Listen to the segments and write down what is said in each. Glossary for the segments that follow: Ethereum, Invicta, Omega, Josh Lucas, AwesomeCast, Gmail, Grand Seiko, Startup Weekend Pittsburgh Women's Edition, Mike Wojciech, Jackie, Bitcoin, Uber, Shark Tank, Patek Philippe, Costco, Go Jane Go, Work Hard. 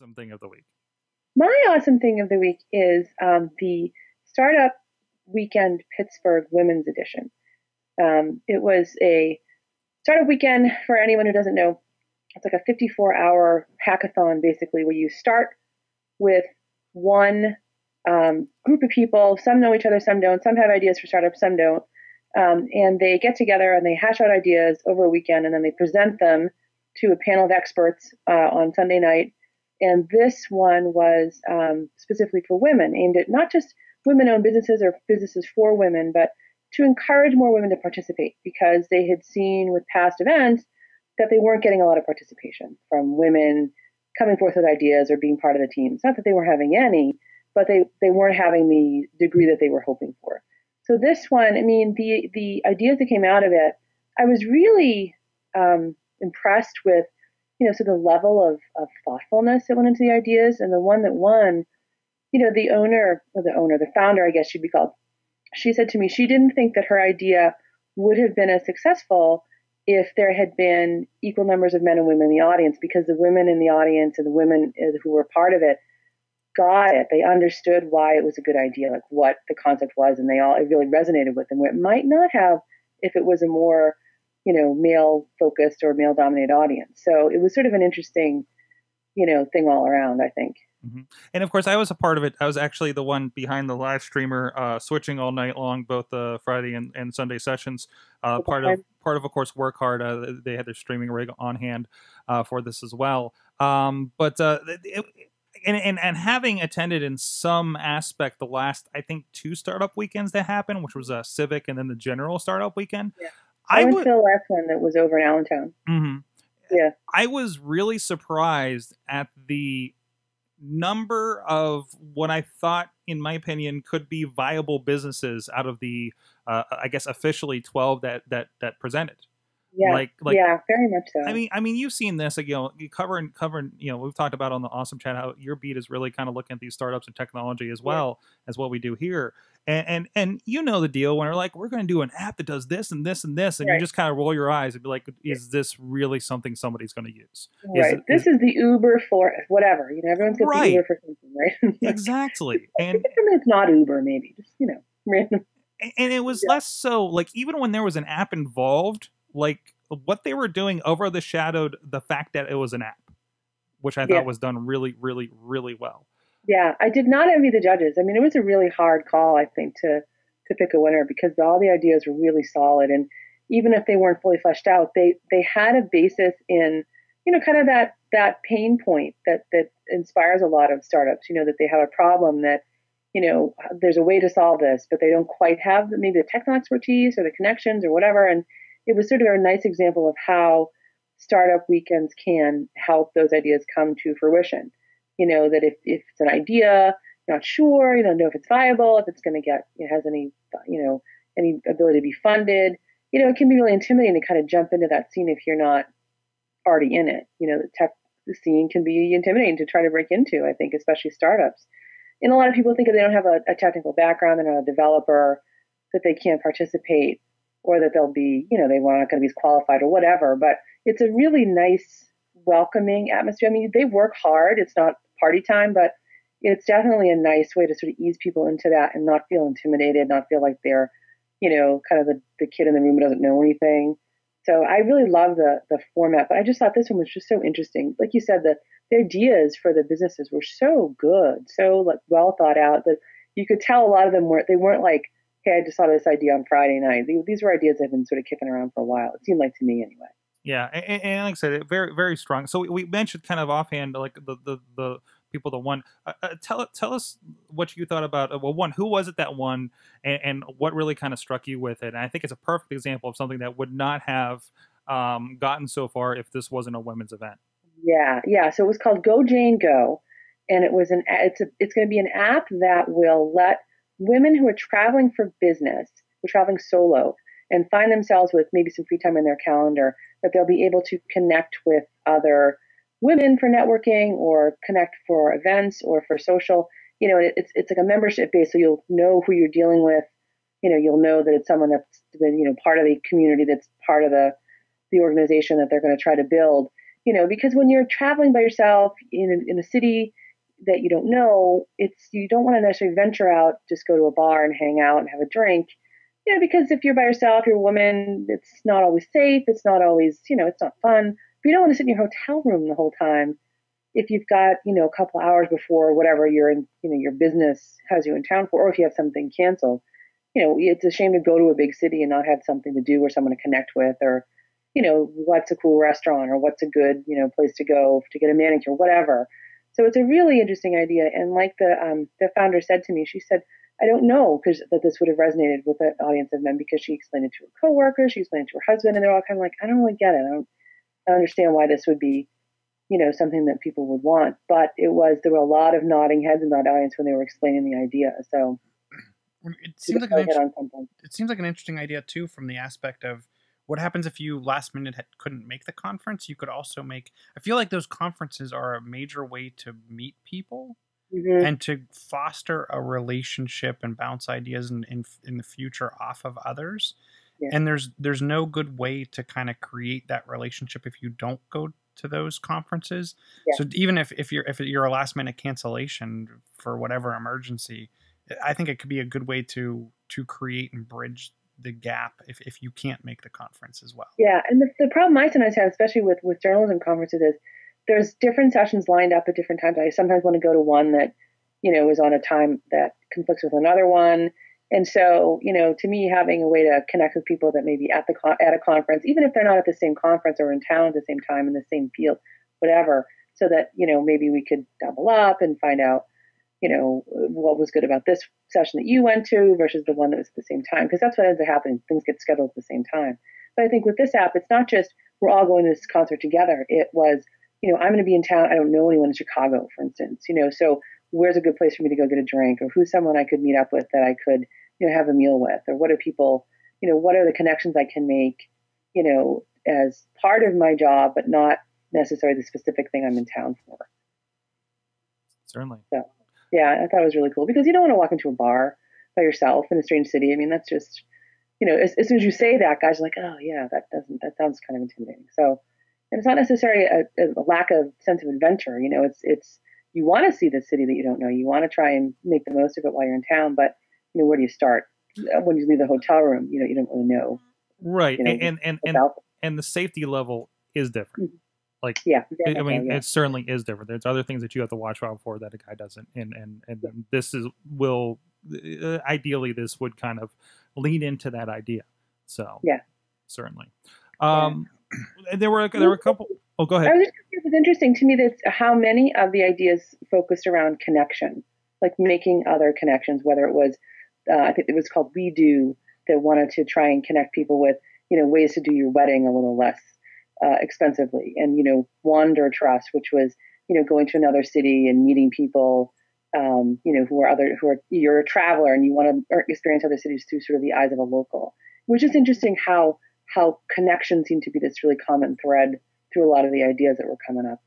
awesome thing of the week? My awesome thing of the week is the Startup Weekend Pittsburgh Women's Edition. It was a startup weekend, for anyone who doesn't know. It's like a 54-hour hackathon, basically, where you start with one group of people. Some know each other, some don't. Some have ideas for startups, some don't. And they get together and they hash out ideas over a weekend, and then they present them to a panel of experts on Sunday night. And this one was specifically for women, aimed at not just women-owned businesses or businesses for women, but to encourage more women to participate, because they had seen with past events that they weren't getting a lot of participation from women coming forth with ideas or being part of the team. It's not that they weren't having any, but they weren't having the degree that they were hoping for. So this one, I mean, the ideas that came out of it, I was really impressed with, you know, so the level of thoughtfulness that went into the ideas. And the one that won, you know, the founder, I guess she'd be called, she said to me, she didn't think that her idea would have been as successful if there had been equal numbers of men and women in the audience, because the women in the audience and the women who were part of it got it. They understood why it was a good idea, like what the concept was, and it really resonated with them, where it might not have if it was a more, you know, male-focused or male-dominated audience. So it was sort of an interesting, you know, thing all around, I think. Mm-hmm. And of course, I was a part of it. I was actually the one behind the live streamer, switching all night long, both the Friday and Sunday sessions. Part of course, Work Hard. They had their streaming rig on hand for this as well. But having attended in some aspect the last, I think, two startup weekends that happened, which was a Civic and then the general startup weekend. Yeah. I went to the last one that was over in Allentown. Mm-hmm. Yeah, I was really surprised at the number of what I thought, in my opinion, could be viable businesses out of the, I guess, officially 12 that presented. Yeah, yeah, very much so. I mean, you've seen this, like, you know, covering, you know, we've talked about on the Awesome Chat how your beat is really kind of looking at these startups and technology as well, yeah, as what we do here. And you know the deal when we're like, we're going to do an app that does this and this and this, and right, you just kind of roll your eyes and be like, is this really something somebody's going to use? Right. This is the Uber for whatever, you know, everyone's got the Uber for something, right? Exactly. And it's not Uber, maybe, just, you know, random. And it was less so, like, even when there was an app involved, like what they were doing overshadowed the fact that it was an app, which I thought was done really, really, really well. Yeah, I did not envy the judges. I mean, it was a really hard call, I think, to pick a winner, because all the ideas were really solid. And even if they weren't fully fleshed out, they had a basis in, you know, kind of that pain point that inspires a lot of startups, you know, that they have a problem that, you know, there's a way to solve this, but they don't quite have maybe the technical expertise or the connections or whatever. And it was sort of a nice example of how startup weekends can help those ideas come to fruition. You know, that if it's an idea, you're not sure, you don't know if it's viable, if it's going to has any, you know, any ability to be funded, you know, it can be really intimidating to kind of jump into that scene if you're not already in it. You know, the tech scene can be intimidating to try to break into, I think, especially startups. And a lot of people think if they don't have a technical background, they're not a developer, that they can't participate, or that they'll be, you know, they are not going to be as qualified or whatever. But it's a really nice, welcoming atmosphere. I mean, they work hard. It's not party time, but it's definitely a nice way to sort of ease people into that and not feel intimidated, not feel like they're, you know, kind of the kid in the room who doesn't know anything. So I really love the format, but I just thought this one was just so interesting. Like you said, the ideas for the businesses were so good, so like well thought out, that you could tell a lot of them weren't like, hey, I just saw this idea on Friday night. These were ideas that have been sort of kicking around for a while. It seemed like to me anyway. Yeah, and like I said, very, very strong. So we mentioned kind of offhand, like the people that won. Tell us what you thought about. Well, one, who was it that won, and what really kind of struck you with it? And I think it's a perfect example of something that would not have gotten so far if this wasn't a women's event. Yeah. So it was called Go Jane Go, and it was it's going to be an app that will let women who are traveling for business, who are traveling solo, and find themselves with maybe some free time in their calendar, that they'll be able to connect with other women for networking, or connect for events or for social. You know, it's like a membership base, so you'll know who you're dealing with. You know, you'll know that it's someone that's been, you know, part of the community, that's part of the organization that they're going to try to build. you know, because when you're traveling by yourself in a city that you don't know, you don't want to necessarily venture out, just go to a bar and hang out and have a drink, you know, because if you're by yourself, you're a woman, it's not always safe. It's not always, you know, it's not fun, but you don't want to sit in your hotel room the whole time. If you've got, you know, a couple hours before whatever you're in, you know, your business has you in town for, or if you have something canceled, you know, it's a shame to go to a big city and not have something to do or someone to connect with, or, you know, what's a cool restaurant, or what's a good, you know, place to go to get a manicure, whatever. So it's a really interesting idea. And like the founder said to me, she said, I don't know that this would have resonated with an audience of men, because she explained it to her coworkers, she explained it to her husband, and they're all kind of like, I don't really get it. I don't understand why this would be, you know, something that people would want. But there were a lot of nodding heads in that audience when they were explaining the idea. So it seems like an interesting idea too, from the aspect of what happens if you last minute couldn't make the conference. You could also I feel like those conferences are a major way to meet people and to foster a relationship and bounce ideas in the future off of others. Yeah. And there's no good way to kind of create that relationship if you don't go to those conferences. Yeah. So even if you're a last minute cancellation for whatever emergency, I think it could be a good way to create and bridge the gap if you can't make the conference as well. Yeah. And the problem I sometimes have, especially with journalism conferences, is there's different sessions lined up at different times. I sometimes want to go to one that, you know, is on a time that conflicts with another one. And so, you know, to me, having a way to connect with people that may be at a conference, even if they're not at the same conference or in town at the same time in the same field, whatever, so that, you know, maybe we could double up and find out, you know, what was good about this session that you went to versus the one that was at the same time. Because that's what ends up happening. Things get scheduled at the same time. But I think with this app, it's not just we're all going to this concert together. It was, you know, I'm going to be in town. I don't know anyone in Chicago, for instance, you know, so where's a good place for me to go get a drink, or who's someone I could meet up with that I could, you know, have a meal with, or what are people, you know, what are the connections I can make, you know, as part of my job, but not necessarily the specific thing I'm in town for. Certainly. So. Yeah, I thought it was really cool, because you don't want to walk into a bar by yourself in a strange city. I mean, that's just, you know, as soon as you say that, guys are like, oh yeah, that sounds kind of intimidating. So, and it's not necessarily a lack of sense of adventure. You know, it's, you want to see the city that you don't know. You want to try and make the most of it while you're in town, but you know, where do you start? When you leave the hotel room, you know, you don't really know. Right. You know, and the safety level is different. Mm-hmm. Like, yeah, I mean, yeah. It certainly is different. There's other things that you have to watch out for that a guy doesn't. And yeah. Ideally this would kind of lean into that idea. So yeah, certainly. There were a couple. Oh, go ahead. It was interesting to me that how many of the ideas focused around connection, like making other connections, whether it was, I think it was called We Do, that wanted to try and connect people with, you know, ways to do your wedding a little less expensively, and, you know, Wander Trust, which was, you know, going to another city and meeting people, you know, you're a traveler and you want to experience other cities through sort of the eyes of a local, which is interesting how connections seem to be this really common thread through a lot of the ideas that were coming up.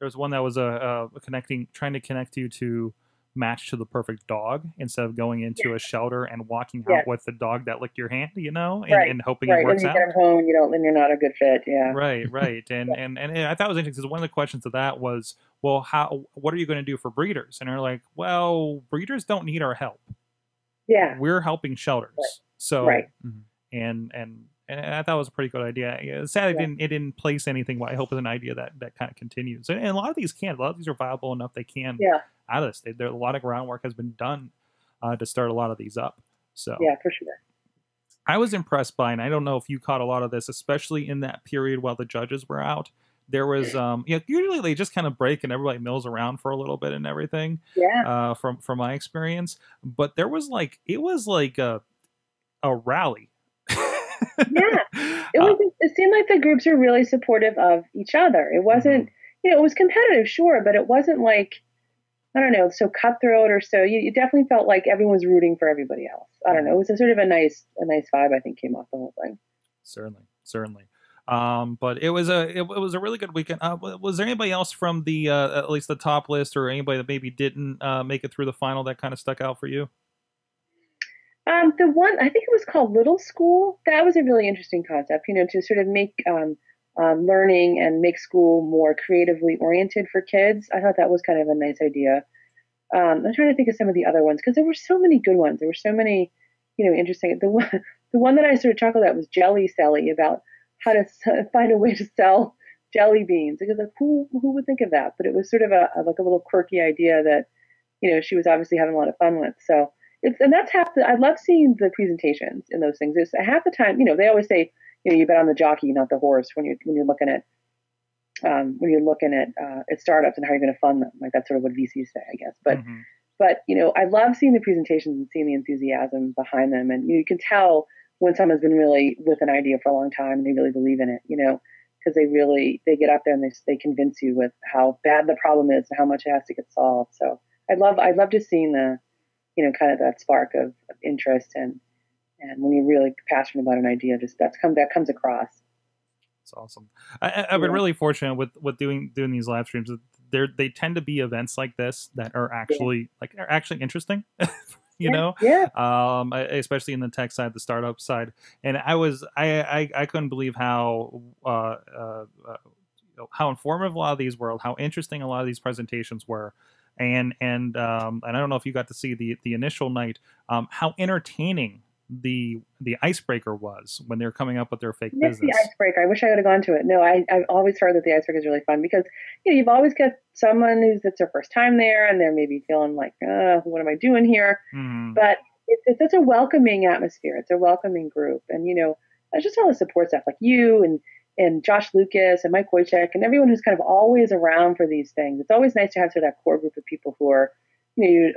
There was one that was trying to connect you to match to the perfect dog, instead of going into a shelter and walking out with the dog that licked your hand, you know, and hoping it works out. Right, when you get home, you don't, and you're not a good fit, yeah. Right, right. And, yeah. and I thought it was interesting, because one of the questions of that was, well, what are you going to do for breeders? And they're like, well, breeders don't need our help. Yeah. We're helping shelters. Right. So, right. And I thought it was a pretty good idea. It's sad it didn't place anything, but I hope it's an idea that kind of continues. And a lot of these can. A lot of these are viable enough they can out of this. There a lot of groundwork has been done to start a lot of these up. So yeah, for sure. I was impressed by, and I don't know if you caught a lot of this, especially in that period while the judges were out. There was, you know, usually they just kind of break and everybody mills around for a little bit and everything. Yeah. From my experience, but there was it was like a rally. Yeah, it seemed like the groups were really supportive of each other. It wasn't, you know, it was competitive, sure, but it wasn't like, I don't know, so cutthroat or so. You definitely felt like everyone was rooting for everybody else. I don't know. It was a nice vibe, I think, came off the whole thing. Certainly, certainly. But it was a really good weekend. Was there anybody else from the at least the top list, or anybody that maybe didn't make it through the final that kind of stuck out for you? The one, I think it was called Little School. That was a really interesting concept, you know, to sort of make learning and make school more creatively oriented for kids. I thought that was kind of a nice idea. I'm trying to think of some of the other ones because there were so many good ones. There were so many, interesting. The one that I sort of chuckled at was Jelly Sally, about how to find a way to sell jelly beans. Because like, who would think of that? But it was sort of a little quirky idea that, she was obviously having a lot of fun with. So that's half the, I love seeing the presentations in those things. It's half the time, they always say, you bet on the jockey, not the horse, when you're looking at startups and how you're going to fund them. Like that's sort of what VCs say, I guess. But, mm-hmm. I love seeing the presentations and seeing the enthusiasm behind them. And you can tell when someone's been really with an idea for a long time and they really believe in it, because they get up there and they convince you with how bad the problem is and how much it has to get solved. So I love just seeing the, kind of that spark of interest and when you're really passionate about an idea, just that comes across. It's awesome. I've been really fortunate with doing these live streams. They tend to be events like this that are actually actually interesting, Yeah. Especially in the tech side, the startup side. And I couldn't believe how informative a lot of these were, how interesting a lot of these presentations were. And I don't know if you got to see the initial night, how entertaining the icebreaker was when they're coming up with their fake business. The icebreaker. I wish I would have gone to it. No, I've always heard that the icebreaker is really fun because you've always got someone that's their first time there and they're maybe feeling like, what am I doing here? Mm. But it's such a welcoming atmosphere. It's a welcoming group, and just all the support staff like you and Josh Lucas and Mike Wojciech and everyone who's kind of always around for these things. It's always nice to have sort of that core group of people who are. You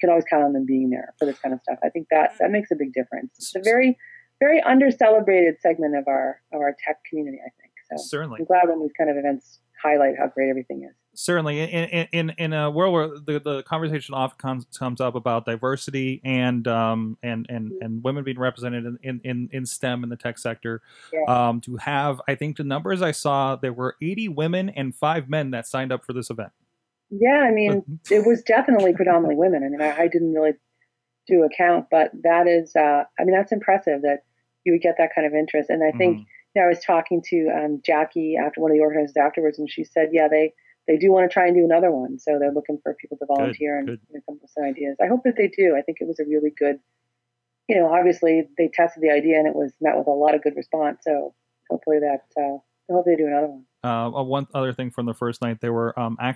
can always count on them being there for this kind of stuff. I think that makes a big difference. It's a very, very under-celebrated segment of our tech community, I think. So certainly, I'm glad when these kind of events highlight how great everything is. Certainly, in a world where the conversation often comes up about diversity and women being represented in STEM in the tech sector, to have, I think the numbers I saw, there were 80 women and 5 men that signed up for this event. Yeah, it was definitely predominantly women. I didn't really do a count, but that is, that's impressive that you would get that kind of interest. And I think, I was talking to Jackie, after one of the organizers afterwards, and she said, they do want to try and do another one. So they're looking for people to volunteer and come up with some ideas. I hope that they do. I think it was a really good, obviously they tested the idea and it was met with a lot of good response. So hopefully I hope they do another one. One other thing from the first night, there were I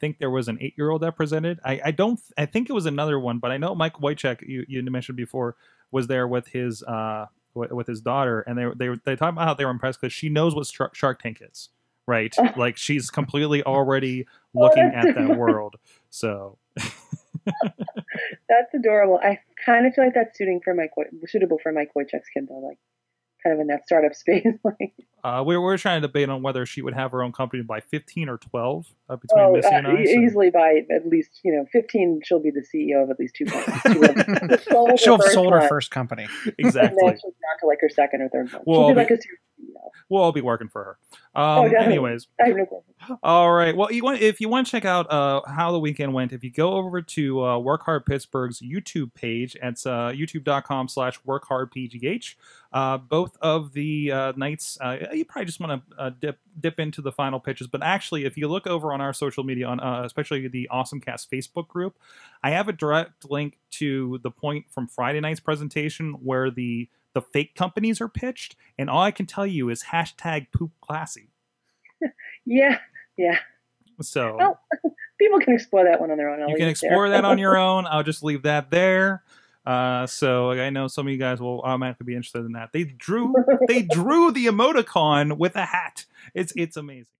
think there was an 8-year-old that presented. I think it was another one, but I know Mike Wojciech, you mentioned before, was there with his daughter, and they talked about how they were impressed because she knows what Shark Tank is, right? Like she's completely already looking at that world. So that's adorable. I kind of feel like that's suitable for Mike Wojciech's kid, though. Like. Kind of in that startup space. We were trying to debate on whether she would have her own company by 15 or 12 between Missy and I. Easily by at least 15, she'll be the CEO of at least 2 companies. She'll have sold her first company. Exactly. And then she'll be on to like her second or third one. We'll all be working for her. Anyways. All right. Well, if you want to check out how the weekend went, if you go over to Work Hard Pittsburgh's YouTube page, it's youtube.com/workhardpgh. Both of the nights, you probably just want to dip into the final pitches. But actually, if you look over on our social media, on especially the AwesomeCast Facebook group, I have a direct link to the point from Friday night's presentation where the fake companies are pitched, and all I can tell you is #poopclassy. Yeah. So well, people can explore that one on their own. You can explore that on your own. I'll just leave that there. So I know some of you guys will automatically be interested in that. They drew the emoticon with a hat. It's amazing.